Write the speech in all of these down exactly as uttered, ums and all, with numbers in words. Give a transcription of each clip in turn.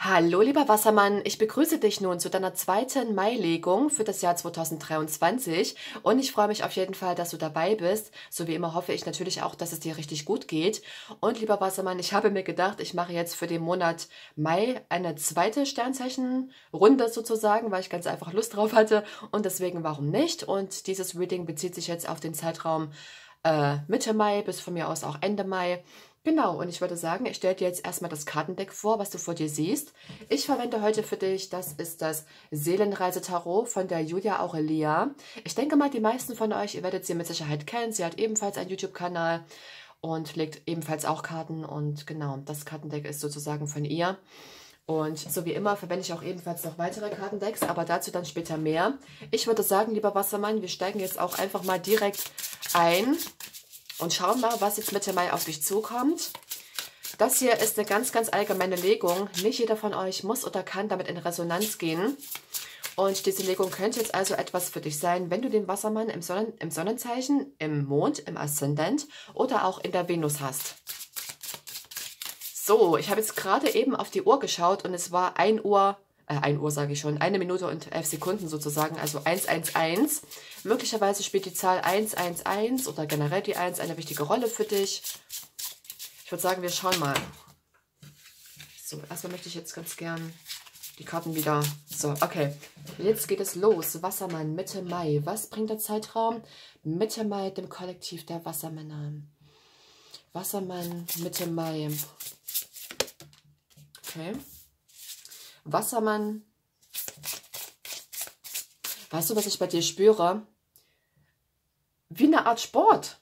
Hallo lieber Wassermann, ich begrüße dich nun zu deiner zweiten Mai-Legung für das Jahr zweitausenddreiundzwanzig und ich freue mich auf jeden Fall, dass du dabei bist. So wie immer hoffe ich natürlich auch, dass es dir richtig gut geht. Und lieber Wassermann, ich habe mir gedacht, ich mache jetzt für den Monat Mai eine zweite Sternzeichen-Runde sozusagen, weil ich ganz einfach Lust drauf hatte und deswegen warum nicht. Und dieses Reading bezieht sich jetzt auf den Zeitraum äh, Mitte Mai bis von mir aus auch Ende Mai. Genau, und ich würde sagen, ich stelle dir jetzt erstmal das Kartendeck vor, was du vor dir siehst. Ich verwende heute für dich, das ist das Seelenreise-Tarot von der Julia Aurelia. Ich denke mal, die meisten von euch, ihr werdet sie mit Sicherheit kennen. Sie hat ebenfalls einen YouTube-Kanal und legt ebenfalls auch Karten. Und genau, das Kartendeck ist sozusagen von ihr. Und so wie immer verwende ich auch ebenfalls noch weitere Kartendecks, aber dazu dann später mehr. Ich würde sagen, lieber Wassermann, wir steigen jetzt auch einfach mal direkt ein. Und schauen mal, was jetzt Mitte Mai auf dich zukommt. Das hier ist eine ganz, ganz allgemeine Legung. Nicht jeder von euch muss oder kann damit in Resonanz gehen. Und diese Legung könnte jetzt also etwas für dich sein, wenn du den Wassermann im, Sonnen, im Sonnenzeichen, im Mond, im Aszendent oder auch in der Venus hast. So, ich habe jetzt gerade eben auf die Uhr geschaut und es war ein Uhr. ein Uhr sage ich schon, eine Minute und elf Sekunden sozusagen, also eins eins eins. Möglicherweise spielt die Zahl eins eins eins oder generell die eins eine wichtige Rolle für dich. Ich würde sagen, wir schauen mal. So, erstmal möchte ich jetzt ganz gern die Karten wieder... So, okay. Jetzt geht es los. Wassermann, Mitte Mai. Was bringt der Zeitraum? Mitte Mai, dem Kollektiv der Wassermänner. Wassermann, Mitte Mai. Okay. Wassermann, weißt du, was ich bei dir spüre? Wie eine Art Sport.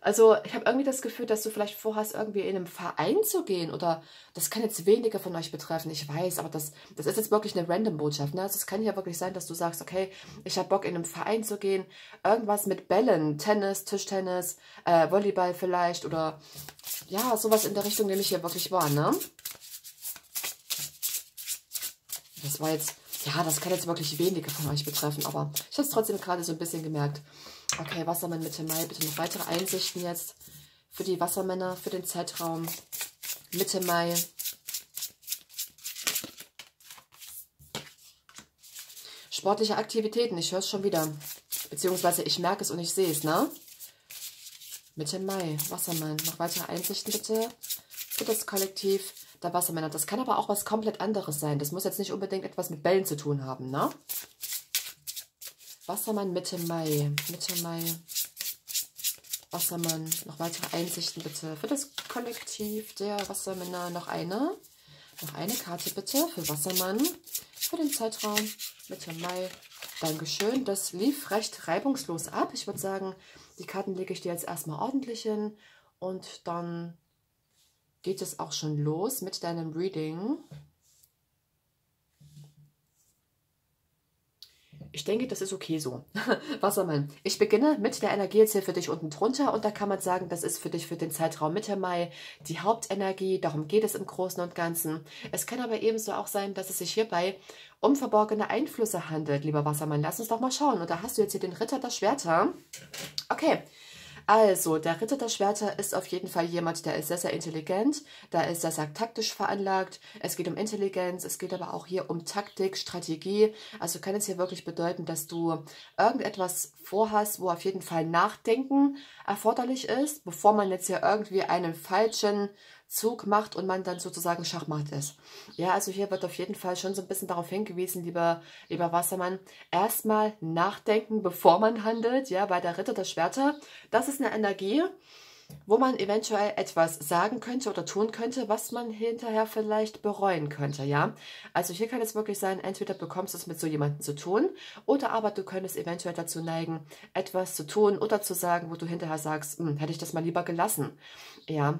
Also ich habe irgendwie das Gefühl, dass du vielleicht vorhast, irgendwie in einem Verein zu gehen oder das kann jetzt wenige von euch betreffen, ich weiß, aber das, das ist jetzt wirklich eine random Botschaft, ne? Also es kann ja wirklich sein, dass du sagst, okay, ich habe Bock, in einem Verein zu gehen, irgendwas mit Bällen, Tennis, Tischtennis, äh, Volleyball vielleicht oder ja, sowas in der Richtung nehme ich hier wirklich wahr, ne? Das war jetzt, ja, das kann jetzt wirklich wenige von euch betreffen, aber ich habe es trotzdem gerade so ein bisschen gemerkt. Okay, Wassermann Mitte Mai, bitte noch weitere Einsichten jetzt für die Wassermänner, für den Zeitraum Mitte Mai. Sportliche Aktivitäten, ich höre es schon wieder, beziehungsweise ich merke es und ich sehe es, ne? Mitte Mai, Wassermann, noch weitere Einsichten bitte für das Kollektiv der Wassermänner. Das kann aber auch was komplett anderes sein. Das muss jetzt nicht unbedingt etwas mit Bällen zu tun haben, ne? Wassermann Mitte Mai. Mitte Mai. Wassermann. Noch weitere Einsichten bitte. Für das Kollektiv der Wassermänner noch eine. Noch eine Karte bitte für Wassermann. Für den Zeitraum Mitte Mai. Dankeschön. Das lief recht reibungslos ab. Ich würde sagen, die Karten lege ich dir jetzt erstmal ordentlich hin und dann geht es auch schon los mit deinem Reading. Ich denke, das ist okay so. Wassermann, ich beginne mit der Energie jetzt hier für dich unten drunter und da kann man sagen, das ist für dich für den Zeitraum Mitte Mai die Hauptenergie, darum geht es im Großen und Ganzen. Es kann aber ebenso auch sein, dass es sich hierbei um verborgene Einflüsse handelt, lieber Wassermann. Lass uns doch mal schauen. Und da hast du jetzt hier den Ritter der Schwerter. Okay. Also, der Ritter der Schwerter ist auf jeden Fall jemand, der ist sehr, sehr intelligent, der ist sehr, sehr taktisch veranlagt. Es geht um Intelligenz, es geht aber auch hier um Taktik, Strategie. Also kann es hier wirklich bedeuten, dass du irgendetwas vorhast, wo auf jeden Fall Nachdenken erforderlich ist, bevor man jetzt hier irgendwie einen falschen Zug macht und man dann sozusagen Schachmatt ist. Ja, also hier wird auf jeden Fall schon so ein bisschen darauf hingewiesen, lieber, lieber Wassermann, erstmal nachdenken, bevor man handelt, ja, bei der Ritter der Schwerter. Das ist eine Energie, wo man eventuell etwas sagen könnte oder tun könnte, was man hinterher vielleicht bereuen könnte, ja. Also hier kann es wirklich sein, entweder bekommst du es mit so jemandem zu tun oder aber du könntest eventuell dazu neigen, etwas zu tun oder zu sagen, wo du hinterher sagst, hm, hätte ich das mal lieber gelassen, ja.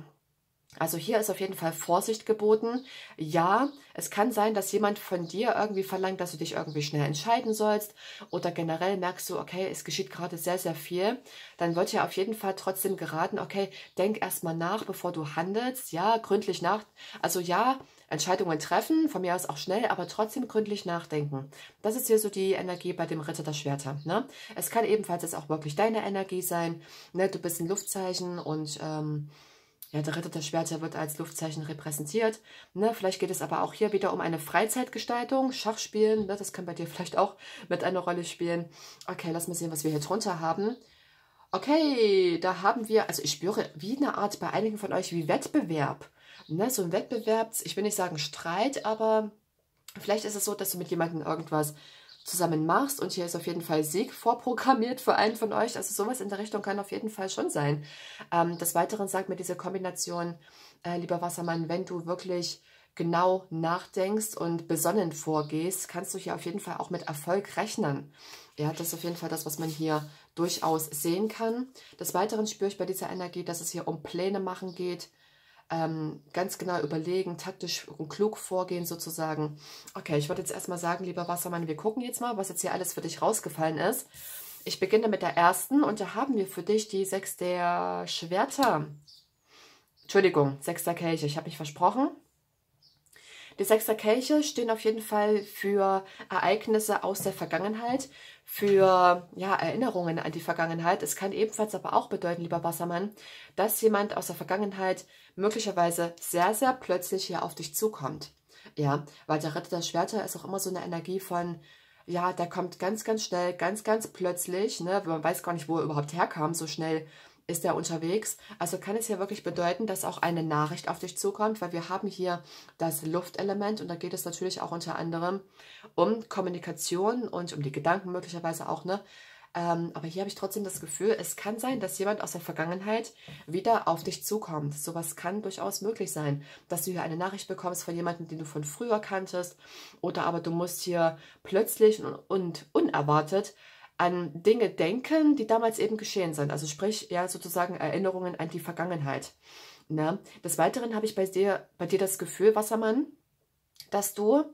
Also hier ist auf jeden Fall Vorsicht geboten. Ja, es kann sein, dass jemand von dir irgendwie verlangt, dass du dich irgendwie schnell entscheiden sollst oder generell merkst du, okay, es geschieht gerade sehr, sehr viel. Dann wird ja auf jeden Fall trotzdem geraten, okay, denk erstmal nach, bevor du handelst. Ja, gründlich nach. Also ja, Entscheidungen treffen, von mir aus auch schnell, aber trotzdem gründlich nachdenken. Das ist hier so die Energie bei dem Ritter der Schwerter, ne? Es kann ebenfalls jetzt auch wirklich deine Energie sein, ne? Du bist ein Luftzeichen und ähm, Ja, der Ritter der Schwerter wird als Luftzeichen repräsentiert. Ne, vielleicht geht es aber auch hier wieder um eine Freizeitgestaltung, Schachspielen. Ne, das kann bei dir vielleicht auch mit einer Rolle spielen. Okay, lass mal sehen, was wir hier drunter haben. Okay, da haben wir, also ich spüre wie eine Art bei einigen von euch wie Wettbewerb. Ne, so ein Wettbewerb, ich will nicht sagen Streit, aber vielleicht ist es so, dass du mit jemandem irgendwas zusammen machst und hier ist auf jeden Fall Sieg vorprogrammiert für einen von euch. Also sowas in der Richtung kann auf jeden Fall schon sein. Ähm, des Weiteren sagt mir diese Kombination, äh, lieber Wassermann, wenn du wirklich genau nachdenkst und besonnen vorgehst, kannst du hier auf jeden Fall auch mit Erfolg rechnen. Ja, das ist auf jeden Fall das, was man hier durchaus sehen kann. Des Weiteren spüre ich bei dieser Energie, dass es hier um Pläne machen geht. Ganz genau überlegen, taktisch und klug vorgehen sozusagen. Okay, ich würde jetzt erstmal sagen, lieber Wassermann, wir gucken jetzt mal, was jetzt hier alles für dich rausgefallen ist. Ich beginne mit der ersten und da haben wir für dich die Sechs der Schwerter. Entschuldigung, Sechs der Kelche, ich habe mich versprochen. Die Sechs der Kelche stehen auf jeden Fall für Ereignisse aus der Vergangenheit, für ja, Erinnerungen an die Vergangenheit. Es kann ebenfalls aber auch bedeuten, lieber Wassermann, dass jemand aus der Vergangenheit möglicherweise sehr, sehr plötzlich hier auf dich zukommt. Ja, weil der Ritter der Schwerter ist auch immer so eine Energie von, ja, der kommt ganz, ganz schnell, ganz, ganz plötzlich, ne? Man weiß gar nicht, wo er überhaupt herkam, so schnell ist er unterwegs. Also kann es ja wirklich bedeuten, dass auch eine Nachricht auf dich zukommt, weil wir haben hier das Luftelement und da geht es natürlich auch unter anderem um Kommunikation und um die Gedanken möglicherweise auch, ne? Ähm, aber hier habe ich trotzdem das Gefühl, es kann sein, dass jemand aus der Vergangenheit wieder auf dich zukommt. Sowas kann durchaus möglich sein, dass du hier eine Nachricht bekommst von jemandem, den du von früher kanntest, oder aber du musst hier plötzlich und, und unerwartet an Dinge denken, die damals eben geschehen sind. Also sprich, ja, sozusagen Erinnerungen an die Vergangenheit. Ne? Des Weiteren habe ich bei dir, bei dir das Gefühl, Wassermann, dass du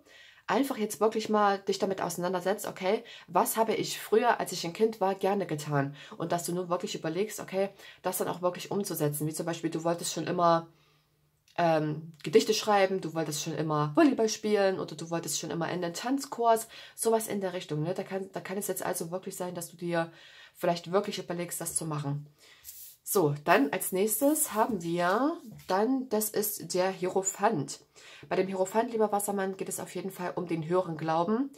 einfach jetzt wirklich mal dich damit auseinandersetzt, okay, was habe ich früher, als ich ein Kind war, gerne getan? Und dass du nun wirklich überlegst, okay, das dann auch wirklich umzusetzen. Wie zum Beispiel, du wolltest schon immer Ähm, Gedichte schreiben, du wolltest schon immer Volleyball spielen oder du wolltest schon immer in den Tanzkurs, sowas in der Richtung. Ne? Da kann, da kann es jetzt also wirklich sein, dass du dir vielleicht wirklich überlegst, das zu machen. So, dann als nächstes haben wir, dann, das ist der Hierophant. Bei dem Hierophant, lieber Wassermann, geht es auf jeden Fall um den höheren Glauben.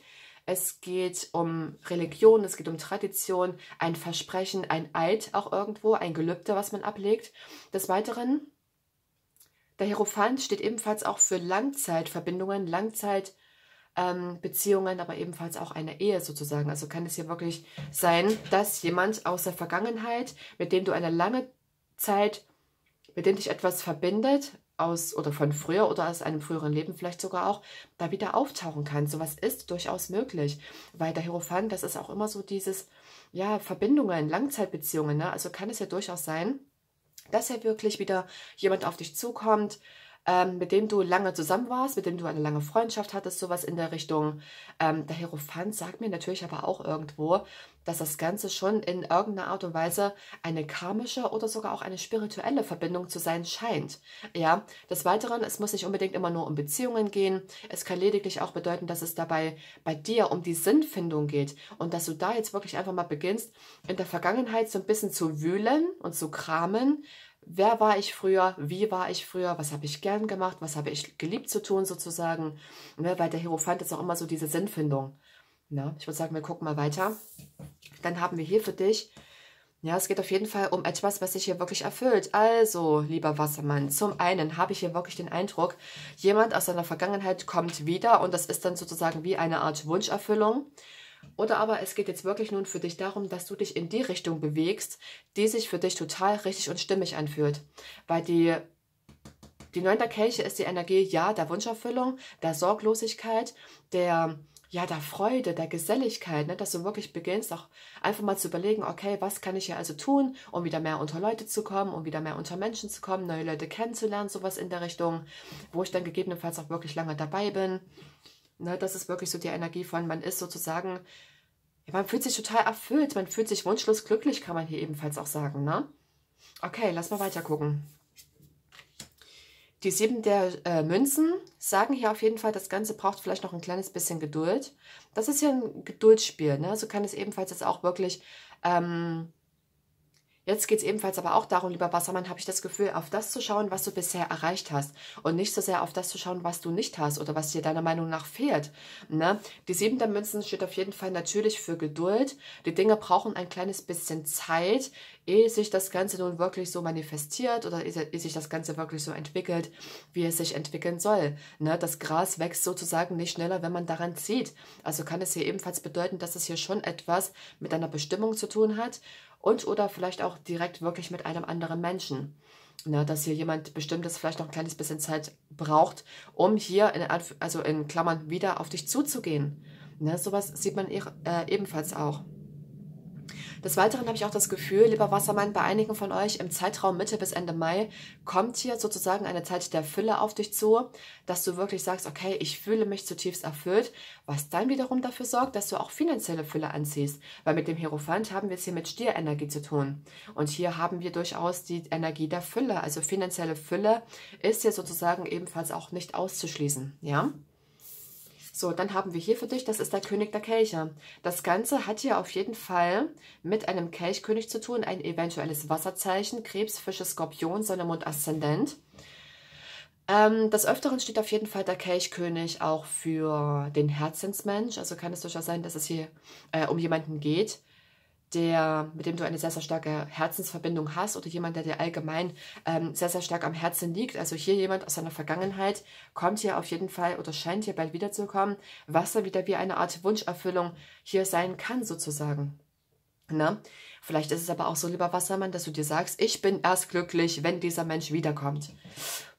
Es geht um Religion, es geht um Tradition, ein Versprechen, ein Eid auch irgendwo, ein Gelübde, was man ablegt. Des Weiteren, der Hierophant steht ebenfalls auch für Langzeitverbindungen, Langzeitbeziehungen, ähm, aber ebenfalls auch eine Ehe sozusagen. Also kann es hier wirklich sein, dass jemand aus der Vergangenheit, mit dem du eine lange Zeit, mit dem dich etwas verbindet, aus oder von früher oder aus einem früheren Leben vielleicht sogar auch, da wieder auftauchen kann. Sowas ist durchaus möglich, weil der Hierophant, das ist auch immer so dieses, ja, Verbindungen, Langzeitbeziehungen, ne? Also kann es ja durchaus sein, dass ja wirklich wieder jemand auf dich zukommt, ähm, mit dem du lange zusammen warst, mit dem du eine lange Freundschaft hattest, sowas in der Richtung. Ähm, der Hierophant sagt mir natürlich aber auch irgendwo, dass das Ganze schon in irgendeiner Art und Weise eine karmische oder sogar auch eine spirituelle Verbindung zu sein scheint. Ja, des Weiteren, es muss nicht unbedingt immer nur um Beziehungen gehen. Es kann lediglich auch bedeuten, dass es dabei bei dir um die Sinnfindung geht und dass du da jetzt wirklich einfach mal beginnst, in der Vergangenheit so ein bisschen zu wühlen und zu kramen. Wer war ich früher? Wie war ich früher? Was habe ich gern gemacht? Was habe ich geliebt zu tun sozusagen? Ne, weil der Hierophant ist auch immer so diese Sinnfindung. Ne? Ich würde sagen, wir gucken mal weiter. Dann haben wir hier für dich, ja, es geht auf jeden Fall um etwas, was dich hier wirklich erfüllt. Also, lieber Wassermann, zum einen habe ich hier wirklich den Eindruck, jemand aus seiner Vergangenheit kommt wieder und das ist dann sozusagen wie eine Art Wunscherfüllung. Oder aber es geht jetzt wirklich nun für dich darum, dass du dich in die Richtung bewegst, die sich für dich total richtig und stimmig anfühlt. Weil die, die neunte Kelche ist die Energie, ja, der Wunscherfüllung, der Sorglosigkeit, der, ja, der Freude, der Geselligkeit, ne? Dass du wirklich beginnst, auch einfach mal zu überlegen, okay, was kann ich hier also tun, um wieder mehr unter Leute zu kommen, um wieder mehr unter Menschen zu kommen, neue Leute kennenzulernen, sowas in der Richtung, wo ich dann gegebenenfalls auch wirklich lange dabei bin. Ne, das ist wirklich so die Energie von, man ist sozusagen, ja, man fühlt sich total erfüllt, man fühlt sich wunschlos glücklich, kann man hier ebenfalls auch sagen, ne? Okay, lass mal weiter gucken. Die sieben der äh, Münzen sagen hier auf jeden Fall, das Ganze braucht vielleicht noch ein kleines bisschen Geduld. Das ist ja ein Geduldsspiel, ne? So kann es ebenfalls jetzt auch wirklich, ähm, Jetzt geht es ebenfalls aber auch darum, lieber Wassermann, habe ich das Gefühl, auf das zu schauen, was du bisher erreicht hast und nicht so sehr auf das zu schauen, was du nicht hast oder was dir deiner Meinung nach fehlt. Ne? Die Sieben der Münzen steht auf jeden Fall natürlich für Geduld. Die Dinge brauchen ein kleines bisschen Zeit, ehe sich das Ganze nun wirklich so manifestiert oder ehe sich das Ganze wirklich so entwickelt, wie es sich entwickeln soll. Ne? Das Gras wächst sozusagen nicht schneller, wenn man daran zieht. Also kann es hier ebenfalls bedeuten, dass es hier schon etwas mit einer Bestimmung zu tun hat und oder vielleicht auch direkt wirklich mit einem anderen Menschen. Ne, dass hier jemand Bestimmtes vielleicht noch ein kleines bisschen Zeit braucht, um hier in, also in Klammern wieder auf dich zuzugehen. Ne, sowas sieht man e äh, ebenfalls auch. Des Weiteren habe ich auch das Gefühl, lieber Wassermann, bei einigen von euch im Zeitraum Mitte bis Ende Mai kommt hier sozusagen eine Zeit der Fülle auf dich zu, dass du wirklich sagst, okay, ich fühle mich zutiefst erfüllt, was dann wiederum dafür sorgt, dass du auch finanzielle Fülle anziehst, weil mit dem Hierophant haben wir es hier mit Stierenergie zu tun und hier haben wir durchaus die Energie der Fülle, also finanzielle Fülle ist hier sozusagen ebenfalls auch nicht auszuschließen, ja? So, dann haben wir hier für dich, das ist der König der Kelche. Das Ganze hat hier auf jeden Fall mit einem Kelchkönig zu tun, ein eventuelles Wasserzeichen, Krebs, Fische, Skorpion, Sonne, Mond, Aszendent. Ähm, des Öfteren steht auf jeden Fall der Kelchkönig auch für den Herzensmensch. Also kann es durchaus sein, dass es hier äh, um jemanden geht, der, mit dem du eine sehr, sehr starke Herzensverbindung hast oder jemand, der dir allgemein ähm, sehr, sehr stark am Herzen liegt. Also hier jemand aus seiner Vergangenheit kommt hier auf jeden Fall oder scheint hier bald wiederzukommen, was dann wieder wie eine Art Wunscherfüllung hier sein kann sozusagen. Ne? Vielleicht ist es aber auch so, lieber Wassermann, dass du dir sagst, ich bin erst glücklich, wenn dieser Mensch wiederkommt.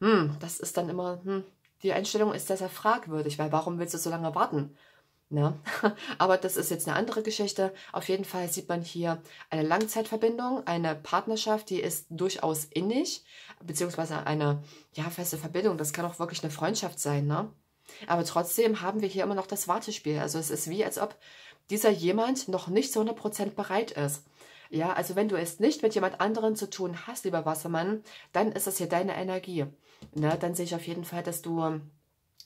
Hm, das ist dann immer, hm, die Einstellung ist sehr, sehr fragwürdig, weil warum willst du so lange warten? Ne? Aber das ist jetzt eine andere Geschichte. Auf jeden Fall sieht man hier eine Langzeitverbindung, eine Partnerschaft, die ist durchaus innig, beziehungsweise eine ja, feste Verbindung. Das kann auch wirklich eine Freundschaft sein. Ne? Aber trotzdem haben wir hier immer noch das Wartespiel. Also es ist wie, als ob dieser jemand noch nicht zu hundert Prozent bereit ist. Ja, also wenn du es nicht mit jemand anderem zu tun hast, lieber Wassermann, dann ist das hier deine Energie. Ne? Dann sehe ich auf jeden Fall, dass du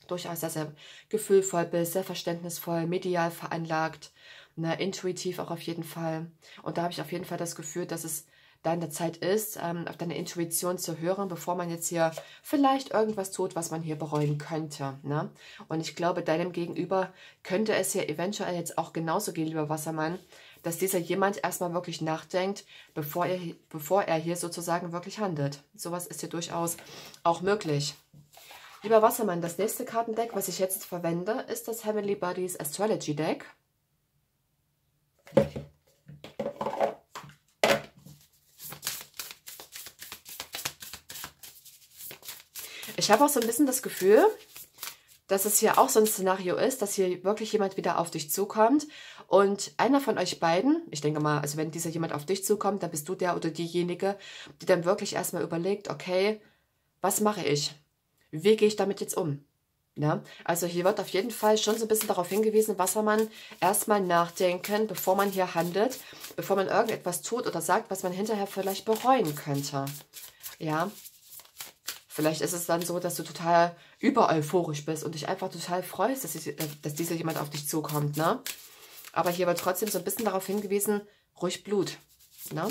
durchaus sehr, sehr gefühlvoll bist, sehr verständnisvoll, medial veranlagt, ne, intuitiv auch auf jeden Fall. Und da habe ich auf jeden Fall das Gefühl, dass es deine Zeit ist, ähm, auf deine Intuition zu hören, bevor man jetzt hier vielleicht irgendwas tut, was man hier bereuen könnte. Ne? Und ich glaube, deinem Gegenüber könnte es hier eventuell jetzt auch genauso gehen, lieber Wassermann, dass dieser jemand erstmal wirklich nachdenkt, bevor er, bevor er hier sozusagen wirklich handelt. Sowas ist hier durchaus auch möglich. Lieber Wassermann, das nächste Kartendeck, was ich jetzt verwende, ist das Heavenly Bodies Astrology Deck. Ich habe auch so ein bisschen das Gefühl, dass es hier auch so ein Szenario ist, dass hier wirklich jemand wieder auf dich zukommt und einer von euch beiden, ich denke mal, also wenn dieser jemand auf dich zukommt, dann bist du der oder diejenige, die dann wirklich erstmal überlegt, okay, was mache ich? Wie gehe ich damit jetzt um? Ja, also hier wird auf jeden Fall schon so ein bisschen darauf hingewiesen, Wassermann, erstmal nachdenken, bevor man hier handelt, bevor man irgendetwas tut oder sagt, was man hinterher vielleicht bereuen könnte. Ja, vielleicht ist es dann so, dass du total übereuphorisch bist und dich einfach total freust, dass, die, dass dieser jemand auf dich zukommt. Ne? Aber hier wird trotzdem so ein bisschen darauf hingewiesen, ruhig Blut. Ne?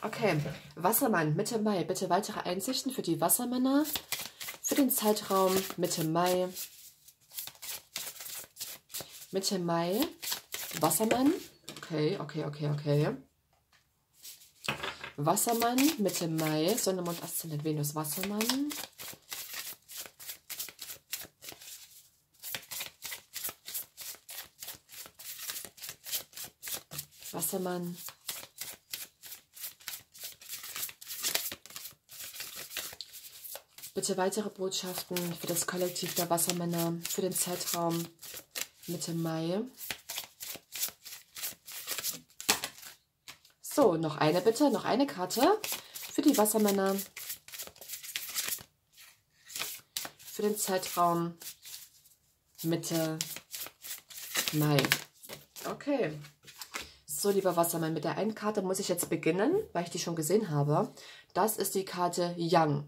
Okay, Wassermann, Mitte Mai, bitte weitere Einsichten für die Wassermänner, für den Zeitraum Mitte Mai, Mitte Mai, Wassermann, okay, okay, okay, okay, Wassermann, Mitte Mai, Sonne, Mond, Aszendent, Venus, Wassermann. Wassermann. Bitte weitere Botschaften für das Kollektiv der Wassermänner für den Zeitraum Mitte Mai. So, noch eine bitte, noch eine Karte für die Wassermänner für den Zeitraum Mitte Mai. Okay. So, lieber Wassermann, mit der einen Karte muss ich jetzt beginnen, weil ich die schon gesehen habe. Das ist die Karte Yang.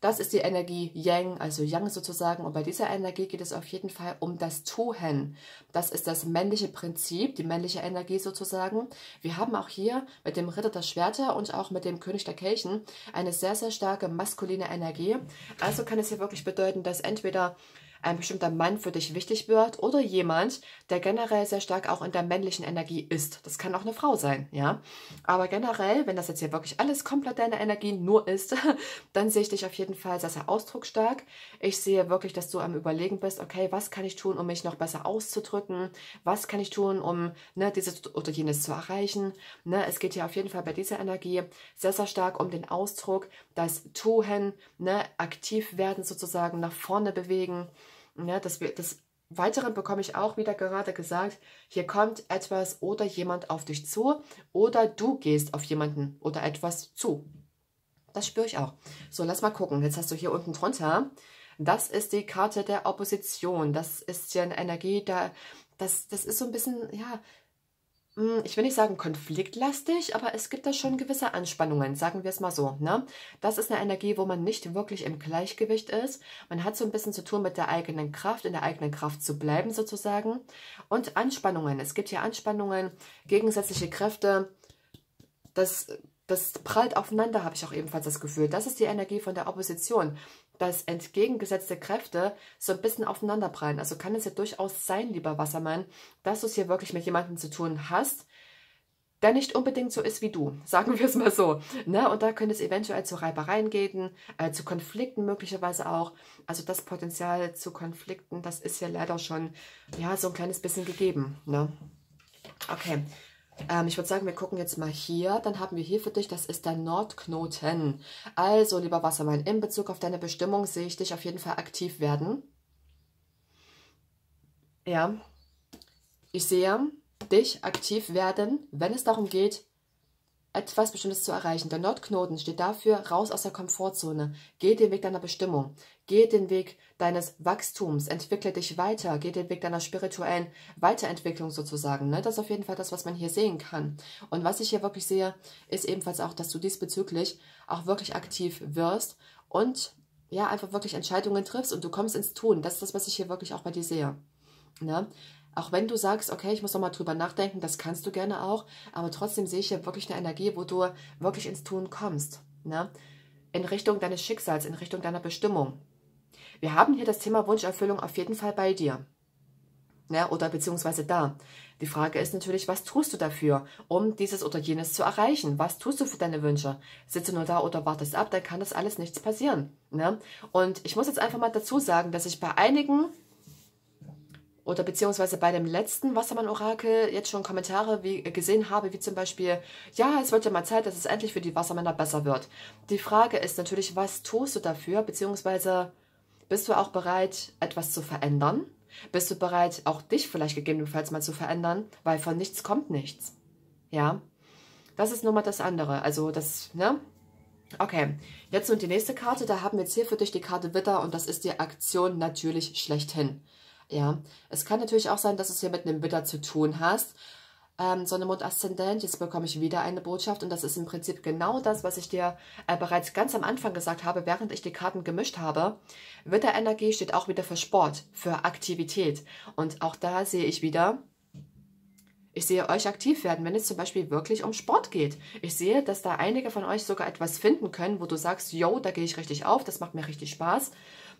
Das ist die Energie Yang, also Yang sozusagen. Und bei dieser Energie geht es auf jeden Fall um das Tun. Das ist das männliche Prinzip, die männliche Energie sozusagen. Wir haben auch hier mit dem Ritter der Schwerter und auch mit dem König der Kelchen eine sehr, sehr starke maskuline Energie. Also kann es hier wirklich bedeuten, dass entweder ein bestimmter Mann für dich wichtig wird oder jemand, der generell sehr stark auch in der männlichen Energie ist. Das kann auch eine Frau sein, ja. Aber generell, wenn das jetzt hier wirklich alles komplett deine Energie nur ist, dann sehe ich dich auf jeden Fall sehr, sehr ausdrucksstark. Ich sehe wirklich, dass du am Überlegen bist, okay, was kann ich tun, um mich noch besser auszudrücken? Was kann ich tun, um ne, dieses oder jenes zu erreichen? Ne, es geht hier auf jeden Fall bei dieser Energie sehr, sehr stark um den Ausdruck, das Tun, ne, aktiv werden sozusagen, nach vorne bewegen. Ja, das, des Weiteren bekomme ich auch wieder gerade gesagt, hier kommt etwas oder jemand auf dich zu oder du gehst auf jemanden oder etwas zu. Das spüre ich auch. So, lass mal gucken. Jetzt hast du hier unten drunter, das ist die Karte der Opposition. Das ist ja eine Energie, da, das, das ist so ein bisschen, ja, ich will nicht sagen konfliktlastig, aber es gibt da schon gewisse Anspannungen, sagen wir es mal so. Ne? Das ist eine Energie, wo man nicht wirklich im Gleichgewicht ist. Man hat so ein bisschen zu tun mit der eigenen Kraft, in der eigenen Kraft zu bleiben sozusagen. Und Anspannungen, es gibt hier Anspannungen, gegensätzliche Kräfte, das, das prallt aufeinander, habe ich auch ebenfalls das Gefühl. Das ist die Energie von der Opposition, dass entgegengesetzte Kräfte so ein bisschen aufeinander prallen. Also kann es ja durchaus sein, lieber Wassermann, dass du es hier wirklich mit jemandem zu tun hast, der nicht unbedingt so ist wie du, sagen wir es mal so. Ne? Und da könnte es eventuell zu Reibereien gehen, äh, zu Konflikten möglicherweise auch. Also das Potenzial zu Konflikten, das ist ja leider schon ja, so ein kleines bisschen gegeben. Ne? Okay. Ich würde sagen, wir gucken jetzt mal hier, dann haben wir hier für dich, das ist der Nordknoten. Also, lieber Wassermann, in Bezug auf deine Bestimmung sehe ich dich auf jeden Fall aktiv werden. Ja, ich sehe dich aktiv werden, wenn es darum geht, etwas Bestimmtes zu erreichen. Der Nordknoten steht dafür, raus aus der Komfortzone, geh den Weg deiner Bestimmung, geh den Weg deines Wachstums, entwickle dich weiter, geh den Weg deiner spirituellen Weiterentwicklung sozusagen. Ne? Das ist auf jeden Fall das, was man hier sehen kann. Und was ich hier wirklich sehe, ist ebenfalls auch, dass du diesbezüglich auch wirklich aktiv wirst und ja einfach wirklich Entscheidungen triffst und du kommst ins Tun. Das ist das, was ich hier wirklich auch bei dir sehe. Ne? Auch wenn du sagst, okay, ich muss nochmal drüber nachdenken, das kannst du gerne auch, aber trotzdem sehe ich hier wirklich eine Energie, wo du wirklich ins Tun kommst, ne? In Richtung deines Schicksals, in Richtung deiner Bestimmung. Wir haben hier das Thema Wunscherfüllung auf jeden Fall bei dir, ne? Oder beziehungsweise da. Die Frage ist natürlich, was tust du dafür, um dieses oder jenes zu erreichen? Was tust du für deine Wünsche? Sitzt du nur da oder wartest ab, dann kann das alles nichts passieren, ne? Und ich muss jetzt einfach mal dazu sagen, dass ich bei einigen... Oder beziehungsweise bei dem letzten Wassermann-Orakel jetzt schon Kommentare wie, gesehen habe, wie zum Beispiel, ja, es wird ja mal Zeit, dass es endlich für die Wassermänner besser wird. Die Frage ist natürlich, was tust du dafür, beziehungsweise bist du auch bereit, etwas zu verändern? Bist du bereit, auch dich vielleicht gegebenenfalls mal zu verändern? Weil von nichts kommt nichts. Ja, das ist nun mal das andere. Also das, ne? Okay, jetzt nun die nächste Karte. Da haben wir jetzt hier für dich die Karte Widder und das ist die Aktion natürlich schlechthin. Ja, es kann natürlich auch sein, dass du es hier mit einem Widder zu tun hast. Ähm, Sonne, Mond, Aszendent, jetzt bekomme ich wieder eine Botschaft und das ist im Prinzip genau das, was ich dir äh, bereits ganz am Anfang gesagt habe, während ich die Karten gemischt habe. Widderenergie steht auch wieder für Sport, für Aktivität und auch da sehe ich wieder... Ich sehe euch aktiv werden, wenn es zum Beispiel wirklich um Sport geht. Ich sehe, dass da einige von euch sogar etwas finden können, wo du sagst, yo, da gehe ich richtig auf, das macht mir richtig Spaß.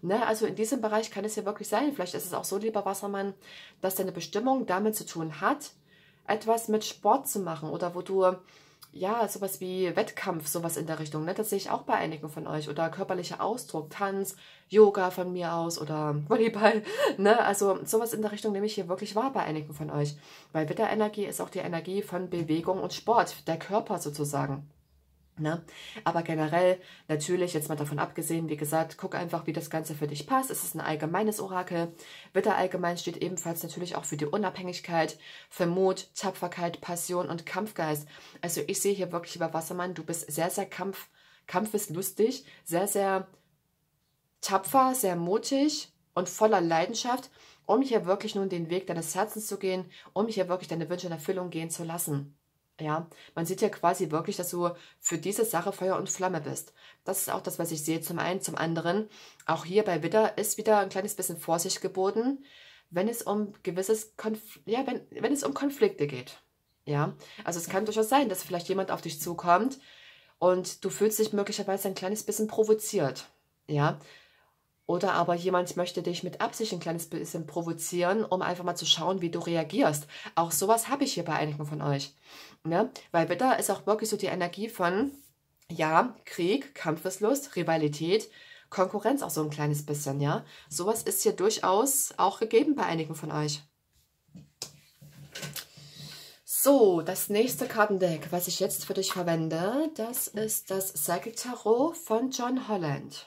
Ne? Also in diesem Bereich kann es ja wirklich sein. Vielleicht ist es auch so, lieber Wassermann, dass deine Bestimmung damit zu tun hat, etwas mit Sport zu machen oder wo du... Ja, sowas wie Wettkampf, sowas in der Richtung, ne? Das sehe ich auch bei einigen von euch. Oder körperlicher Ausdruck, Tanz, Yoga von mir aus oder Volleyball, ne? Also sowas in der Richtung nehme ich hier wirklich wahr bei einigen von euch. Weil Widderenergie ist auch die Energie von Bewegung und Sport, der Körper sozusagen. Ne? Aber generell, natürlich, jetzt mal davon abgesehen, wie gesagt, guck einfach, wie das Ganze für dich passt. Es ist ein allgemeines Orakel. Widder allgemein steht ebenfalls natürlich auch für die Unabhängigkeit, für Mut, Tapferkeit, Passion und Kampfgeist. Also ich sehe hier wirklich, lieber Wassermann, du bist sehr, sehr kampf, kampfeslustig, sehr, sehr tapfer, sehr mutig und voller Leidenschaft, um hier wirklich nun den Weg deines Herzens zu gehen, um hier wirklich deine Wünsche in Erfüllung gehen zu lassen. Ja, man sieht ja quasi wirklich, dass du für diese Sache Feuer und Flamme bist. Das ist auch das, was ich sehe, zum einen. Zum anderen, auch hier bei Widder ist wieder ein kleines bisschen Vorsicht geboten, wenn es um gewisses Konf ja, wenn, wenn es um Konflikte geht. Ja, also es kann durchaus sein, dass vielleicht jemand auf dich zukommt und du fühlst dich möglicherweise ein kleines bisschen provoziert. Ja, oder aber jemand möchte dich mit Absicht ein kleines bisschen provozieren, um einfach mal zu schauen, wie du reagierst. Auch sowas habe ich hier bei einigen von euch. Ne? Weil Widder ist auch wirklich so die Energie von, ja, Krieg, Kampfeslust, Rivalität, Konkurrenz auch so ein kleines bisschen, ja. Sowas ist hier durchaus auch gegeben bei einigen von euch. So, das nächste Kartendeck, was ich jetzt für dich verwende, das ist das Psycho-Tarot von John Holland.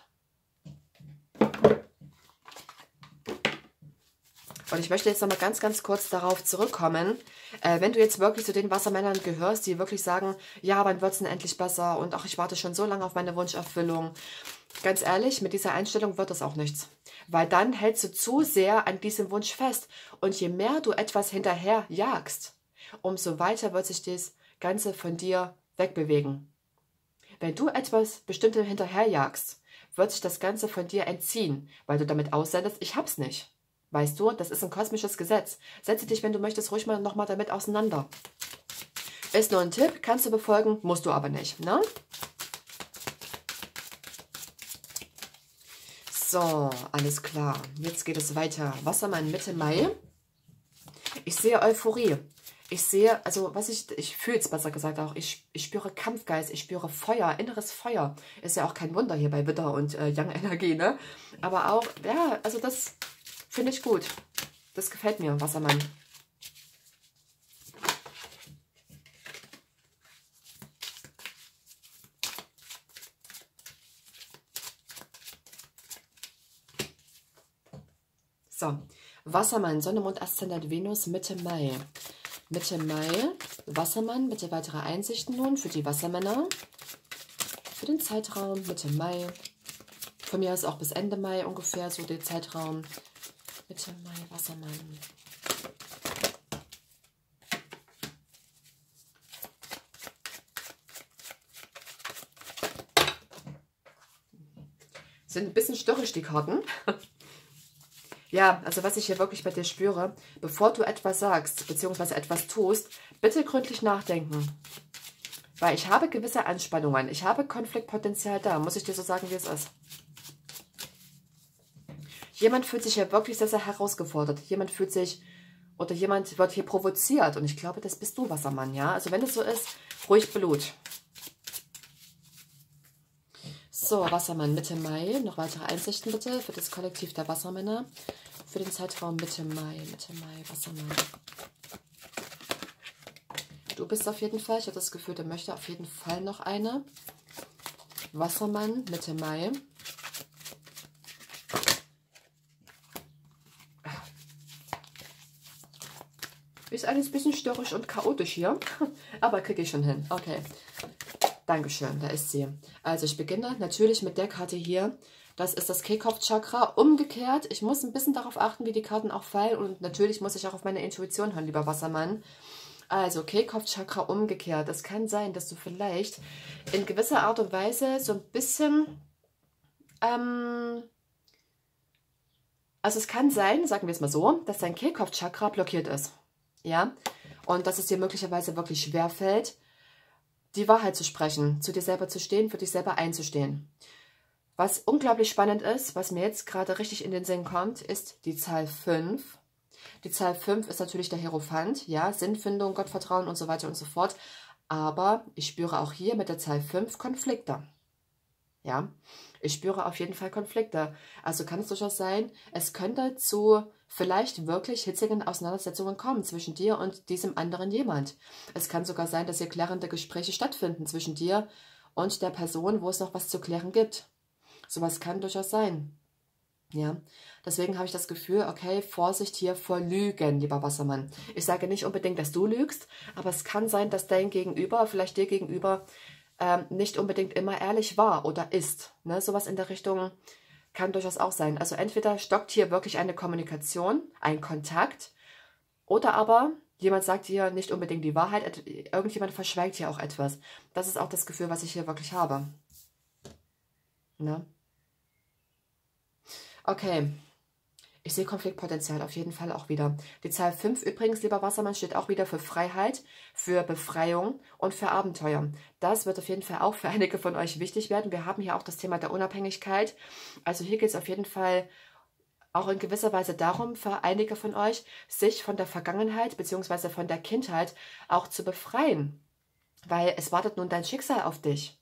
Und ich möchte jetzt nochmal ganz, ganz kurz darauf zurückkommen, äh, wenn du jetzt wirklich zu den Wassermännern gehörst, die wirklich sagen, ja, wann wird es denn endlich besser und ach, ich warte schon so lange auf meine Wunscherfüllung. Ganz ehrlich, mit dieser Einstellung wird das auch nichts, weil dann hältst du zu sehr an diesem Wunsch fest und je mehr du etwas hinterher jagst, umso weiter wird sich das Ganze von dir wegbewegen. Wenn du etwas Bestimmtes hinterher jagst, wird sich das Ganze von dir entziehen, weil du damit aussendest, ich hab's nicht. Weißt du, das ist ein kosmisches Gesetz. Setze dich, wenn du möchtest, ruhig mal nochmal damit auseinander. Ist nur ein Tipp, kannst du befolgen, musst du aber nicht, ne? So, alles klar. Jetzt geht es weiter. Wassermann Mitte Mai. Ich sehe Euphorie. Ich sehe, also was ich, ich fühle es besser gesagt auch, ich, ich spüre Kampfgeist, ich spüre Feuer, inneres Feuer. Ist ja auch kein Wunder hier bei Widder und äh, Young Energie, ne? Aber auch, ja, also das finde ich gut. Das gefällt mir, Wassermann. So, Wassermann, Sonne, Mond, Aszendent, Venus, Mitte Mai. Mitte Mai, Wassermann, bitte weitere Einsichten nun für die Wassermänner. Für den Zeitraum Mitte Mai. Von mir ist auch bis Ende Mai ungefähr so der Zeitraum. Mitte Mai, Wassermann. Sind ein bisschen störrisch die Karten. Ja, also was ich hier wirklich bei dir spüre, bevor du etwas sagst, beziehungsweise etwas tust, bitte gründlich nachdenken. Weil ich habe gewisse Anspannungen, ich habe Konfliktpotenzial da, muss ich dir so sagen, wie es ist. Jemand fühlt sich hier wirklich sehr, sehr herausgefordert, jemand fühlt sich, oder jemand wird hier provoziert und ich glaube, das bist du, Wassermann, ja? Also wenn es so ist, ruhig Blut. So, Wassermann Mitte Mai, noch weitere Einsichten bitte für das Kollektiv der Wassermänner. Für den Zeitraum Mitte Mai, Mitte Mai, Wassermann. Du bist auf jeden Fall, ich habe das Gefühl, der möchte auf jeden Fall noch eine. Wassermann Mitte Mai. Ist alles ein bisschen störrisch und chaotisch hier, aber kriege ich schon hin. Okay. Dankeschön, da ist sie. Also ich beginne natürlich mit der Karte hier. Das ist das Kehlkopfchakra. Umgekehrt, ich muss ein bisschen darauf achten, wie die Karten auch fallen. Und natürlich muss ich auch auf meine Intuition hören, lieber Wassermann. Also Kehlkopfchakra umgekehrt. Es kann sein, dass du vielleicht in gewisser Art und Weise so ein bisschen... Ähm, also es kann sein, sagen wir es mal so, dass dein Kehlkopfchakra blockiert ist. Ja? Und dass es dir möglicherweise wirklich schwerfällt, die Wahrheit zu sprechen, zu dir selber zu stehen, für dich selber einzustehen. Was unglaublich spannend ist, was mir jetzt gerade richtig in den Sinn kommt, ist die Zahl fünf. Die Zahl fünf ist natürlich der Hierophant, ja, Sinnfindung, Gottvertrauen und so weiter und so fort. Aber ich spüre auch hier mit der Zahl fünf Konflikte. Ja, ich spüre auf jeden Fall Konflikte. Also kann es durchaus sein, es könnte zu vielleicht wirklich hitzigen Auseinandersetzungen kommen zwischen dir und diesem anderen jemand. Es kann sogar sein, dass hier klärende Gespräche stattfinden zwischen dir und der Person, wo es noch was zu klären gibt. Sowas kann durchaus sein. Ja, deswegen habe ich das Gefühl, okay, Vorsicht hier vor Lügen, lieber Wassermann. Ich sage nicht unbedingt, dass du lügst, aber es kann sein, dass dein Gegenüber, vielleicht dir gegenüber, nicht unbedingt immer ehrlich war oder ist. Ne? Sowas in der Richtung kann durchaus auch sein. Also entweder stockt hier wirklich eine Kommunikation, ein Kontakt, oder aber Jemand sagt hier nicht unbedingt die Wahrheit, irgendjemand verschweigt hier auch etwas. Das ist auch das Gefühl, was ich hier wirklich habe. Ne? Okay. Ich sehe Konfliktpotenzial auf jeden Fall auch wieder. Die Zahl fünf übrigens, lieber Wassermann, steht auch wieder für Freiheit, für Befreiung und für Abenteuer. Das wird auf jeden Fall auch für einige von euch wichtig werden. Wir haben hier auch das Thema der Unabhängigkeit. Also hier geht es auf jeden Fall auch in gewisser Weise darum, für einige von euch, sich von der Vergangenheit bzw. von der Kindheit auch zu befreien. Weil es wartet nun dein Schicksal auf dich.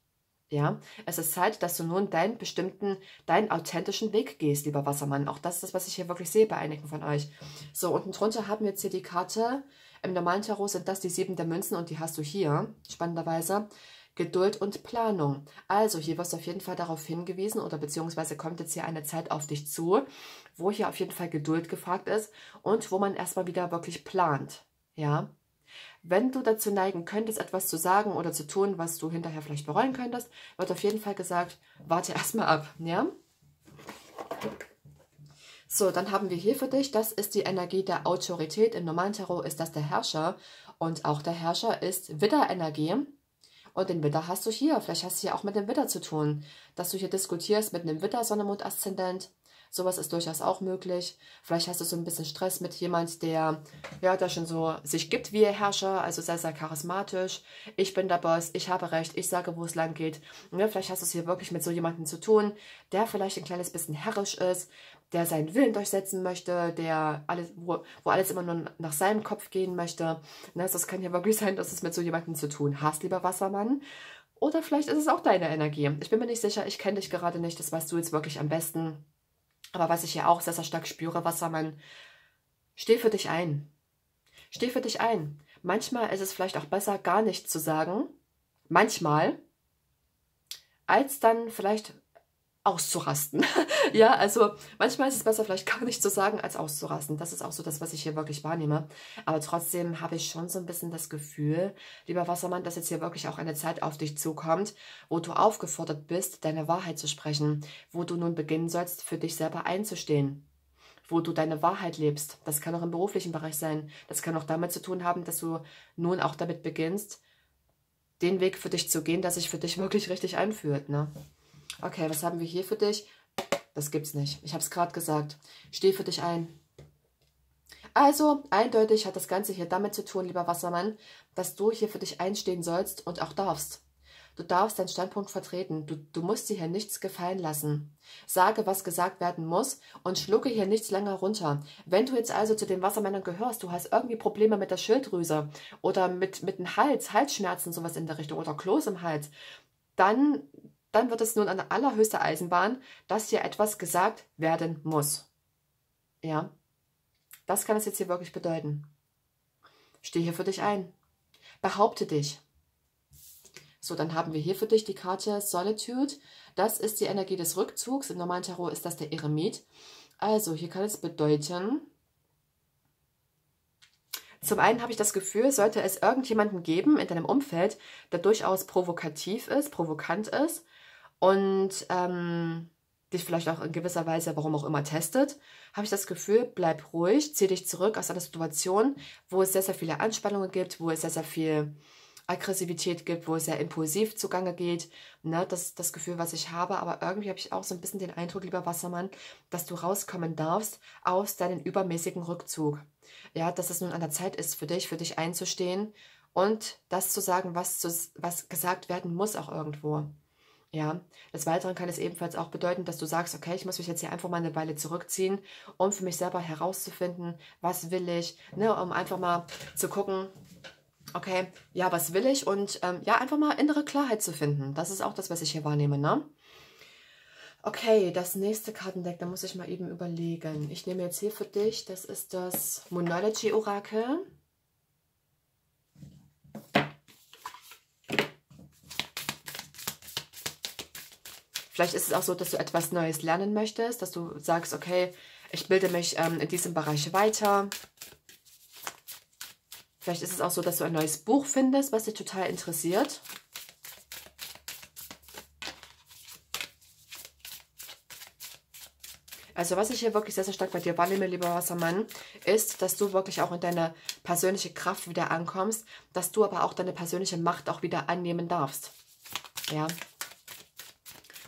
Ja, es ist Zeit, dass du nun deinen bestimmten, deinen authentischen Weg gehst, lieber Wassermann. Auch das ist das, was ich hier wirklich sehe bei einigen von euch. So, unten drunter haben wir jetzt hier die Karte. Im normalen Tarot sind das die sieben der Münzen und die hast du hier, spannenderweise. Geduld und Planung. Also hier wirst du auf jeden Fall darauf hingewiesen oder beziehungsweise kommt jetzt hier eine Zeit auf dich zu, wo hier auf jeden Fall Geduld gefragt ist und wo man erstmal wieder wirklich plant. Ja. Wenn du dazu neigen könntest, etwas zu sagen oder zu tun, was du hinterher vielleicht bereuen könntest, wird auf jeden Fall gesagt, warte erstmal ab. Ja? So, dann haben wir hier für dich, das ist die Energie der Autorität. Im normalen Tarot ist das der Herrscher und auch der Herrscher ist Widderenergie. Und den Widder hast du hier, vielleicht hast du hier auch mit dem Widder zu tun, dass du hier diskutierst mit einem Widder, Sonne, Mond, Aszendent. Sowas ist durchaus auch möglich. Vielleicht hast du so ein bisschen Stress mit jemand, der ja, der schon so sich gibt wie ihr Herrscher, also sehr, sehr charismatisch. Ich bin der Boss, ich habe Recht, ich sage, wo es lang geht. Ja, vielleicht hast du es hier wirklich mit so jemandem zu tun, der vielleicht ein kleines bisschen herrisch ist, der seinen Willen durchsetzen möchte, der alles, wo, wo alles immer nur nach seinem Kopf gehen möchte. Na, das kann ja wirklich sein, dass du es mit so jemandem zu tun hast, lieber Wassermann. Oder vielleicht ist es auch deine Energie. Ich bin mir nicht sicher, ich kenne dich gerade nicht, das weißt du jetzt wirklich am besten. Aber was ich hier auch sehr, sehr stark spüre, Wassermann, steh für dich ein. Steh für dich ein. Manchmal ist es vielleicht auch besser, gar nichts zu sagen, manchmal, als dann vielleicht auszurasten. Ja, also manchmal ist es besser, vielleicht gar nichts zu sagen, als auszurasten. Das ist auch so das, was ich hier wirklich wahrnehme. Aber trotzdem habe ich schon so ein bisschen das Gefühl, lieber Wassermann, dass jetzt hier wirklich auch eine Zeit auf dich zukommt, wo du aufgefordert bist, deine Wahrheit zu sprechen, wo du nun beginnen sollst, für dich selber einzustehen, wo du deine Wahrheit lebst. Das kann auch im beruflichen Bereich sein. Das kann auch damit zu tun haben, dass du nun auch damit beginnst, den Weg für dich zu gehen, der sich für dich wirklich richtig anfühlt, ne? Okay, was haben wir hier für dich? Das gibt's nicht. Ich habe es gerade gesagt. Steh für dich ein. Also, eindeutig hat das Ganze hier damit zu tun, lieber Wassermann, dass du hier für dich einstehen sollst und auch darfst. Du darfst deinen Standpunkt vertreten. Du, du musst dir hier nichts gefallen lassen. Sage, was gesagt werden muss und schlucke hier nichts länger runter. Wenn du jetzt also zu den Wassermännern gehörst, du hast irgendwie Probleme mit der Schilddrüse oder mit, mit dem Hals, Halsschmerzen, sowas in der Richtung oder Kloß im Hals, dann... Dann wird es nun an allerhöchster Eisenbahn, dass hier etwas gesagt werden muss. Ja, das kann es jetzt hier wirklich bedeuten. Steh hier für dich ein. Behaupte dich. So, dann haben wir hier für dich die Karte Solitude. Das ist die Energie des Rückzugs. Im normalen Tarot ist das der Eremit. Also, hier kann es bedeuten... Zum einen habe ich das Gefühl, sollte es irgendjemanden geben in deinem Umfeld, der durchaus provokativ ist, provokant ist und ähm, dich vielleicht auch in gewisser Weise, warum auch immer, testet, habe ich das Gefühl, bleib ruhig, zieh dich zurück aus einer Situation, wo es sehr, sehr viele Anspannungen gibt, wo es sehr, sehr viel Aggressivität gibt, wo es sehr impulsiv zugange geht. Ne, das ist das Gefühl, was ich habe, aber irgendwie habe ich auch so ein bisschen den Eindruck, lieber Wassermann, dass du rauskommen darfst aus deinem übermäßigen Rückzug. Ja, dass es nun an der Zeit ist, für dich, für dich einzustehen und das zu sagen, was, zu, was gesagt werden muss auch irgendwo. Ja, des Weiteren kann es ebenfalls auch bedeuten, dass du sagst, okay, ich muss mich jetzt hier einfach mal eine Weile zurückziehen, um für mich selber herauszufinden, was will ich, ne, um einfach mal zu gucken, okay, ja, was will ich? Und ähm, ja, einfach mal innere Klarheit zu finden. Das ist auch das, was ich hier wahrnehme, ne? Okay, das nächste Kartendeck, da muss ich mal eben überlegen. Ich nehme jetzt hier für dich, das ist das Monology-Orakel. Vielleicht ist es auch so, dass du etwas Neues lernen möchtest, dass du sagst, okay, ich bilde mich ähm, in diesem Bereich weiter. Vielleicht ist es auch so, dass du ein neues Buch findest, was dich total interessiert. Also was ich hier wirklich sehr, sehr stark bei dir wahrnehme, lieber Wassermann, ist, dass du wirklich auch in deine persönliche Kraft wieder ankommst, dass du aber auch deine persönliche Macht auch wieder annehmen darfst. Ja.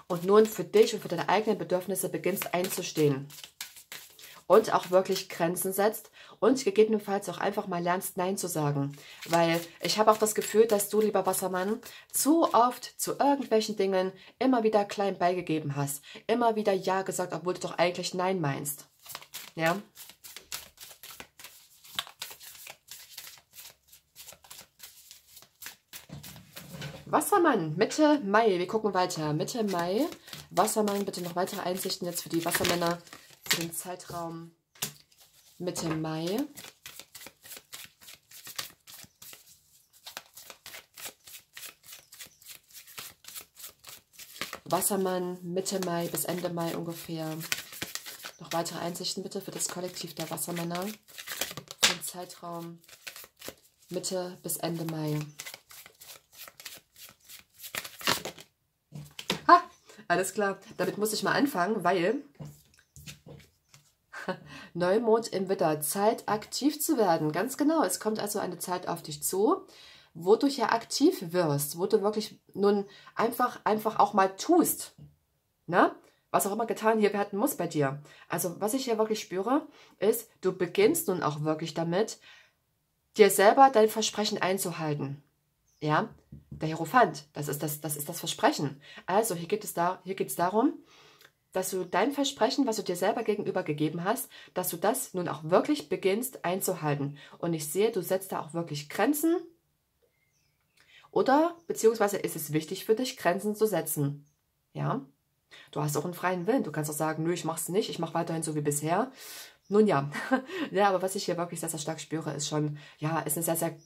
Und nun für dich und für deine eigenen Bedürfnisse beginnst einzustehen. Und auch wirklich Grenzen setzt und gegebenenfalls auch einfach mal lernst, Nein zu sagen. Weil ich habe auch das Gefühl, dass du, lieber Wassermann, zu oft zu irgendwelchen Dingen immer wieder klein beigegeben hast. Immer wieder Ja gesagt, obwohl du doch eigentlich Nein meinst. Ja? Wassermann, Mitte Mai. Wir gucken weiter. Mitte Mai. Wassermann, bitte noch weitere Einsichten jetzt für die Wassermänner. Den Zeitraum Mitte Mai. Wassermann Mitte Mai bis Ende Mai ungefähr. Noch weitere Einsichten bitte für das Kollektiv der Wassermänner. Den Zeitraum Mitte bis Ende Mai. Ha! Alles klar. Damit muss ich mal anfangen, weil... Neumond im Widder, Zeit aktiv zu werden, ganz genau. Es kommt also eine Zeit auf dich zu, wo du ja aktiv wirst, wo du wirklich nun einfach, einfach auch mal tust, ne? Was auch immer getan hier werden muss bei dir. Also was ich hier wirklich spüre, ist, du beginnst nun auch wirklich damit, dir selber dein Versprechen einzuhalten, ja? Der Hierophant, das ist das, das ist das Versprechen. Also hier geht es da, hier geht es darum, dass du dein Versprechen, was du dir selber gegenüber gegeben hast, dass du das nun auch wirklich beginnst einzuhalten. Und ich sehe, du setzt da auch wirklich Grenzen oder beziehungsweise ist es wichtig für dich, Grenzen zu setzen. Ja, du hast auch einen freien Willen. Du kannst auch sagen, nö, ich mach's nicht, ich mach weiterhin so wie bisher. Nun ja, ja, aber was ich hier wirklich sehr, sehr stark spüre, ist schon, ja, ist eine sehr, sehr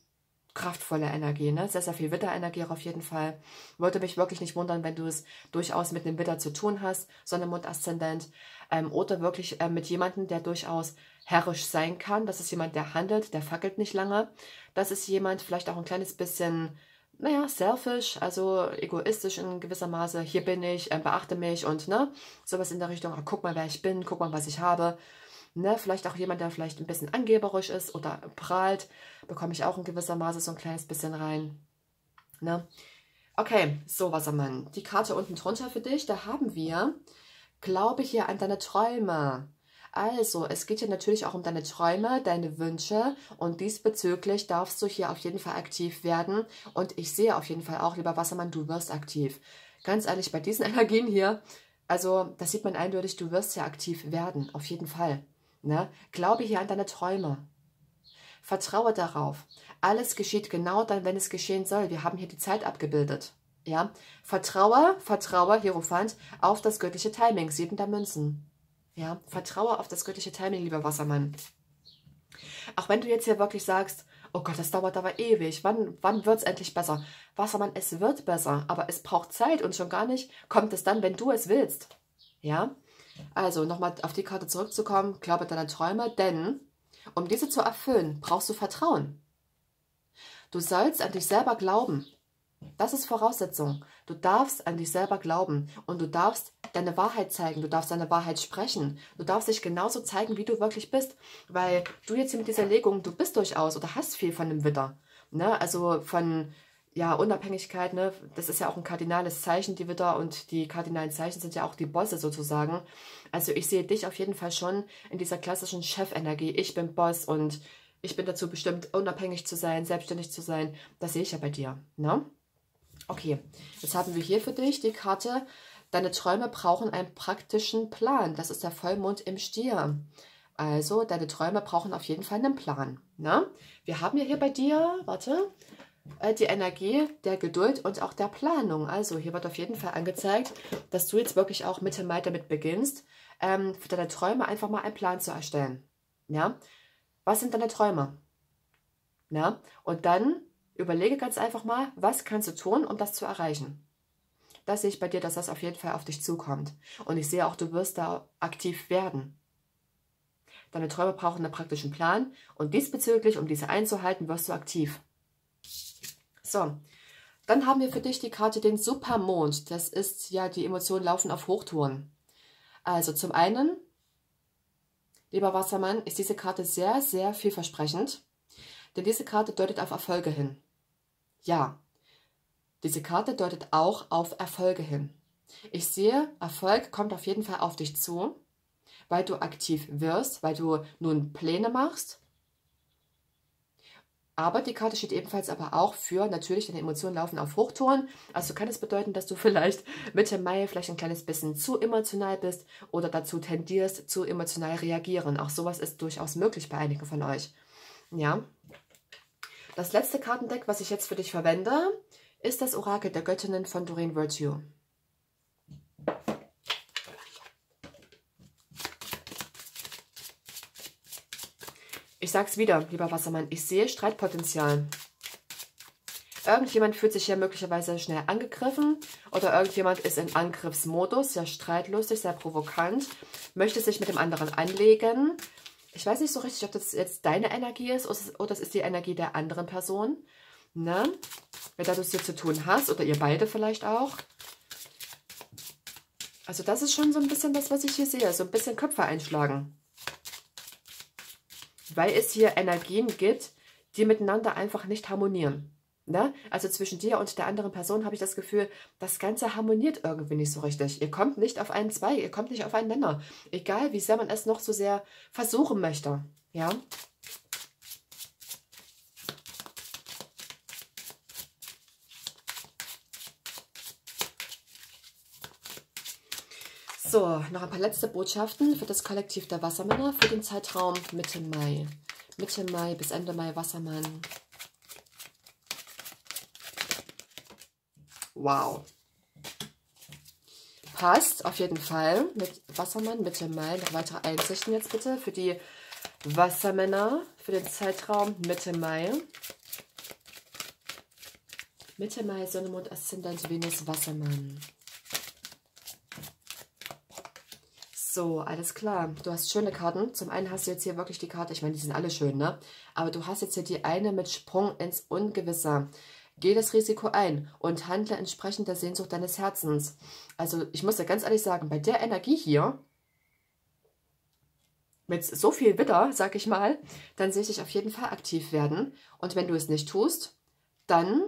kraftvolle Energie, ne? Sehr, sehr viel Widderenergie auf jeden Fall. Wollte mich wirklich nicht wundern, wenn du es durchaus mit einem Widder zu tun hast, Sonne, Mond, Aszendent, ähm, oder wirklich äh, mit jemandem, der durchaus herrisch sein kann. Das ist jemand, der handelt, der fackelt nicht lange. Das ist jemand, vielleicht auch ein kleines bisschen, naja, selfish, also egoistisch in gewisser Maße. Hier bin ich, äh, beachte mich und ne, sowas in der Richtung, ach, guck mal, wer ich bin, guck mal, was ich habe. Ne, vielleicht auch jemand, der vielleicht ein bisschen angeberisch ist oder prahlt, bekomme ich auch in gewisser Maße so ein kleines bisschen rein. Ne? Okay, so Wassermann, die Karte unten drunter für dich, da haben wir, glaube hier an deine Träume. Also, es geht hier natürlich auch um deine Träume, deine Wünsche und diesbezüglich darfst du hier auf jeden Fall aktiv werden und ich sehe auf jeden Fall auch, lieber Wassermann, du wirst aktiv. Ganz ehrlich, bei diesen Energien hier, also das sieht man eindeutig, du wirst ja aktiv werden, auf jeden Fall. Ne? Glaube hier an deine Träume. Vertraue darauf. Alles geschieht genau dann, wenn es geschehen soll. Wir haben hier die Zeit abgebildet. Ja? Vertraue, vertraue, Hierophant, auf das göttliche Timing. Sieben der Münzen. Ja? Vertraue auf das göttliche Timing, lieber Wassermann. Auch wenn du jetzt hier wirklich sagst, oh Gott, das dauert aber ewig. Wann, wann wird es endlich besser? Wassermann, es wird besser, aber es braucht Zeit und schon gar nicht kommt es dann, wenn du es willst. Ja? Also, nochmal auf die Karte zurückzukommen, glaube deine Träume, denn um diese zu erfüllen, brauchst du Vertrauen. Du sollst an dich selber glauben. Das ist Voraussetzung. Du darfst an dich selber glauben und du darfst deine Wahrheit zeigen, du darfst deine Wahrheit sprechen. Du darfst dich genauso zeigen, wie du wirklich bist, weil du jetzt hier mit dieser Legung, du bist durchaus oder hast viel von dem Widder, ne? Also von... Ja, Unabhängigkeit, ne? Das ist ja auch ein kardinales Zeichen, die Widder, und die kardinalen Zeichen sind ja auch die Bosse sozusagen. Also ich sehe dich auf jeden Fall schon in dieser klassischen Chefenergie. Ich bin Boss und ich bin dazu bestimmt, unabhängig zu sein, selbstständig zu sein. Das sehe ich ja bei dir, ne? Okay, jetzt haben wir hier für dich die Karte, deine Träume brauchen einen praktischen Plan. Das ist der Vollmond im Stier. Also deine Träume brauchen auf jeden Fall einen Plan, ne? Wir haben ja hier bei dir, warte... die Energie der Geduld und auch der Planung. Also hier wird auf jeden Fall angezeigt, dass du jetzt wirklich auch Mitte Mai damit beginnst, ähm, für deine Träume einfach mal einen Plan zu erstellen. Ja? Was sind deine Träume? Ja? Und dann überlege ganz einfach mal, was kannst du tun, um das zu erreichen. Das sehe ich bei dir, dass das auf jeden Fall auf dich zukommt. Und ich sehe auch, du wirst da aktiv werden. Deine Träume brauchen einen praktischen Plan und diesbezüglich, um diese einzuhalten, wirst du aktiv. So, dann haben wir für dich die Karte den Supermond. Das ist ja, die Emotionen laufen auf Hochtouren. Also zum einen lieber Wassermann, ist diese Karte sehr, sehr vielversprechend. Denn diese Karte deutet auf Erfolge hin. Ja, diese Karte deutet auch auf Erfolge hin. Ich sehe, Erfolg kommt auf jeden Fall auf dich zu, weil du aktiv wirst, weil du nun Pläne machst. Aber die Karte steht ebenfalls aber auch für, natürlich, deine Emotionen laufen auf Hochtouren. Also kann es bedeuten, dass du vielleicht Mitte Mai vielleicht ein kleines bisschen zu emotional bist oder dazu tendierst, zu emotional reagieren. Auch sowas ist durchaus möglich bei einigen von euch. Ja. Das letzte Kartendeck, was ich jetzt für dich verwende, ist das Orakel der Göttinnen von Doreen Virtue. Ich sag's wieder, lieber Wassermann, ich sehe Streitpotenzial. Irgendjemand fühlt sich hier möglicherweise schnell angegriffen oder irgendjemand ist in Angriffsmodus, sehr streitlustig, sehr provokant, möchte sich mit dem anderen anlegen. Ich weiß nicht so richtig, ob das jetzt deine Energie ist oder das ist die Energie der anderen Person. Ne? Wenn du es hier zu tun hast oder ihr beide vielleicht auch. Also das ist schon so ein bisschen das, was ich hier sehe. So ein bisschen Köpfe einschlagen. Weil es hier Energien gibt, die miteinander einfach nicht harmonieren. Ne? Also zwischen dir und der anderen Person habe ich das Gefühl, das Ganze harmoniert irgendwie nicht so richtig. Ihr kommt nicht auf einen Zweig, ihr kommt nicht auf einen Nenner. Egal, wie sehr man es noch so sehr versuchen möchte. Ja? So, noch ein paar letzte Botschaften für das Kollektiv der Wassermänner für den Zeitraum Mitte Mai. Mitte Mai bis Ende Mai Wassermann. Wow. Passt auf jeden Fall mit Wassermann, Mitte Mai. Noch weitere Einsichten jetzt bitte für die Wassermänner für den Zeitraum Mitte Mai. Mitte Mai, Sonne, Mond, Aszendent, Venus, Wassermann. So, alles klar. Du hast schöne Karten. Zum einen hast du jetzt hier wirklich die Karte, ich meine, die sind alle schön, ne? Aber du hast jetzt hier die eine mit Sprung ins Ungewisse. Geh das Risiko ein und handle entsprechend der Sehnsucht deines Herzens. Also ich muss dir ganz ehrlich sagen, bei der Energie hier, mit so viel Witter, sag ich mal, dann sehe ich dich auf jeden Fall aktiv werden. Und wenn du es nicht tust, dann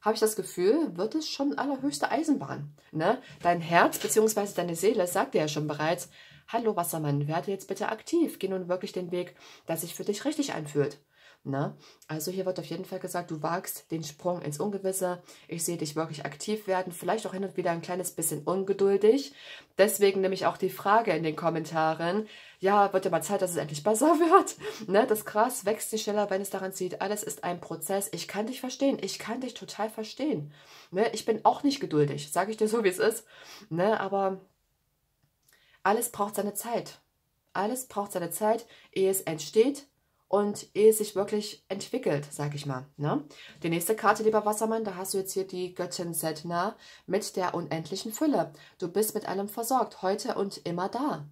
habe ich das Gefühl, wird es schon allerhöchste Eisenbahn. Ne? Dein Herz bzw. deine Seele sagt dir ja schon bereits, hallo Wassermann, werde jetzt bitte aktiv. Geh nun wirklich den Weg, dass sich für dich richtig anfühlt. Na, also hier wird auf jeden Fall gesagt, du wagst den Sprung ins Ungewisse. Ich sehe dich wirklich aktiv werden, vielleicht auch hin und wieder ein kleines bisschen ungeduldig. Deswegen nämlich auch die Frage in den Kommentaren, ja, wird ja mal Zeit, dass es endlich besser wird. Ne? Das Gras wächst nicht schneller, wenn es daran zieht. Alles ist ein Prozess. Ich kann dich verstehen. Ich kann dich total verstehen. Ne? Ich bin auch nicht geduldig, sage ich dir so, wie es ist. Ne? Aber alles braucht seine Zeit. Alles braucht seine Zeit, ehe es entsteht. Und ehe es sich wirklich entwickelt, sag ich mal. Ne? Die nächste Karte, lieber Wassermann, da hast du jetzt hier die Göttin Sedna mit der unendlichen Fülle. Du bist mit allem versorgt, heute und immer da.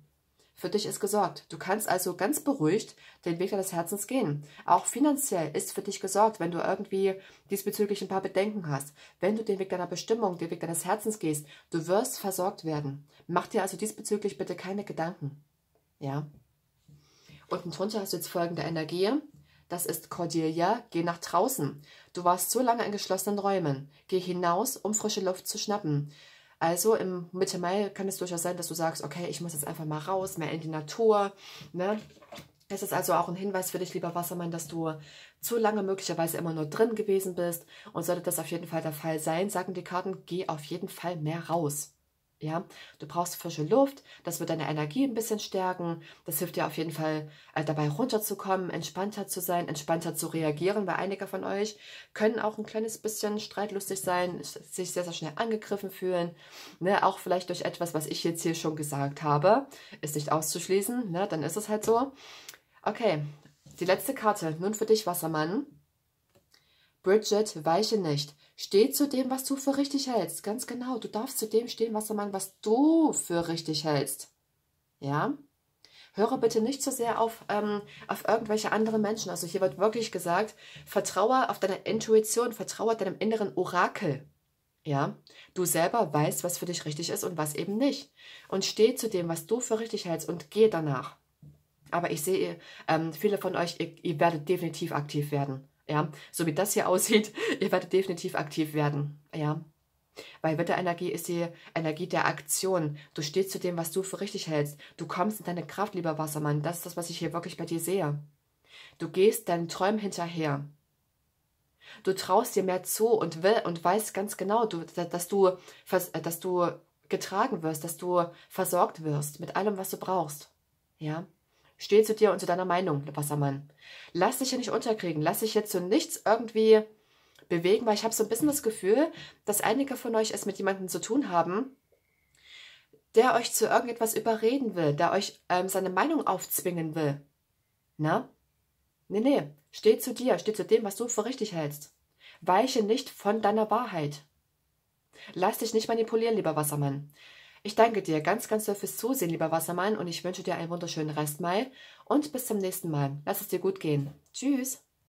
Für dich ist gesorgt. Du kannst also ganz beruhigt den Weg deines Herzens gehen. Auch finanziell ist für dich gesorgt, wenn du irgendwie diesbezüglich ein paar Bedenken hast. Wenn du den Weg deiner Bestimmung, den Weg deines Herzens gehst, du wirst versorgt werden. Mach dir also diesbezüglich bitte keine Gedanken. Ja. Unten drunter hast du jetzt folgende Energie. Das ist Cordelia, geh nach draußen. Du warst so lange in geschlossenen Räumen. Geh hinaus, um frische Luft zu schnappen. Also im Mitte Mai kann es durchaus sein, dass du sagst, okay, ich muss jetzt einfach mal raus, mehr in die Natur. Ne? Es ist also auch ein Hinweis für dich, lieber Wassermann, dass du zu lange möglicherweise immer nur drin gewesen bist. Und sollte das auf jeden Fall der Fall sein, sagen die Karten, geh auf jeden Fall mehr raus. Ja, du brauchst frische Luft, das wird deine Energie ein bisschen stärken, das hilft dir auf jeden Fall äh, dabei runterzukommen, entspannter zu sein, entspannter zu reagieren, weil einige von euch können auch ein kleines bisschen streitlustig sein, sich sehr, sehr schnell angegriffen fühlen, ne? Auch vielleicht durch etwas, was ich jetzt hier schon gesagt habe, ist nicht auszuschließen, ne? Dann ist es halt so. Okay, die letzte Karte, nun für dich Wassermann. Bridget, weiche nicht. Steh zu dem, was du für richtig hältst. Ganz genau, du darfst zu dem stehen, Wassermann, was du für richtig hältst. Ja? Höre bitte nicht so sehr auf, ähm, auf irgendwelche anderen Menschen. Also hier wird wirklich gesagt, vertraue auf deine Intuition, vertraue deinem inneren Orakel. Ja? Du selber weißt, was für dich richtig ist und was eben nicht. Und steh zu dem, was du für richtig hältst und geh danach. Aber ich sehe, ähm, viele von euch, ihr, ihr werdet definitiv aktiv werden. Ja? So wie das hier aussieht, ihr werdet definitiv aktiv werden. Ja? Weil Wetterenergie ist die Energie der Aktion. Du stehst zu dem, was du für richtig hältst. Du kommst in deine Kraft, lieber Wassermann. Das ist das, was ich hier wirklich bei dir sehe. Du gehst deinen Träumen hinterher. Du traust dir mehr zu und will und weißt ganz genau, du, dass, du, dass du getragen wirst, dass du versorgt wirst mit allem, was du brauchst. Ja? Steh zu dir und zu deiner Meinung, Wassermann. Lass dich ja nicht unterkriegen. Lass dich jetzt zu nichts irgendwie bewegen, weil ich habe so ein bisschen das Gefühl, dass einige von euch es mit jemandem zu tun haben, der euch zu irgendetwas überreden will, der euch ähm, seine Meinung aufzwingen will. Na? Nee, nee. Steh zu dir, steh zu dem, was du für richtig hältst. Weiche nicht von deiner Wahrheit. Lass dich nicht manipulieren, lieber Wassermann. Ich danke dir ganz, ganz doll fürs Zusehen, lieber Wassermann, und ich wünsche dir einen wunderschönen Rest Mai und bis zum nächsten Mal. Lass es dir gut gehen. Tschüss.